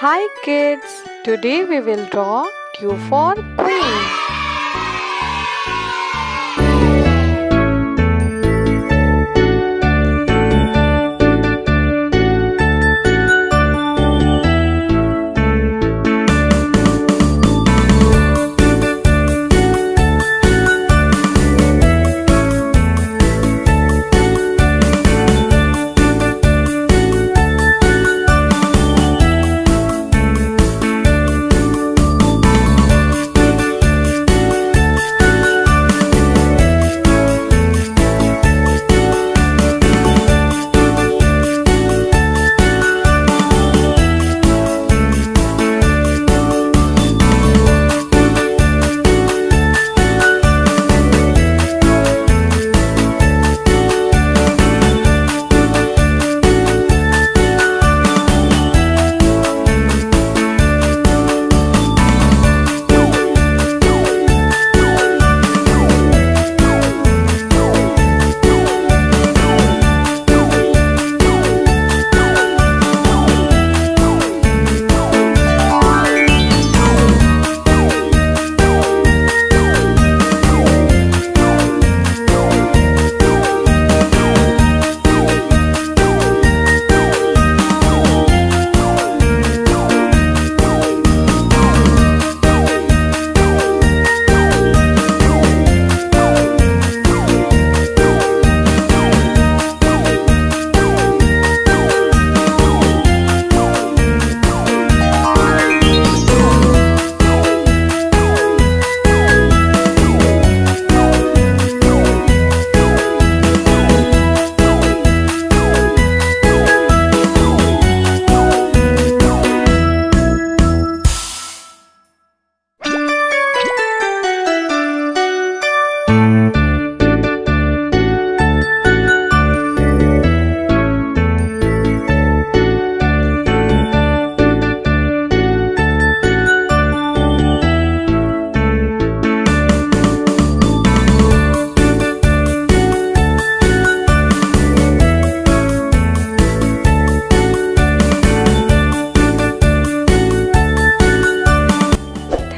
Hi kids, today we will draw Q for Queen.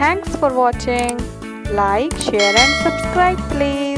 Thanks for watching. Like, share and subscribe please.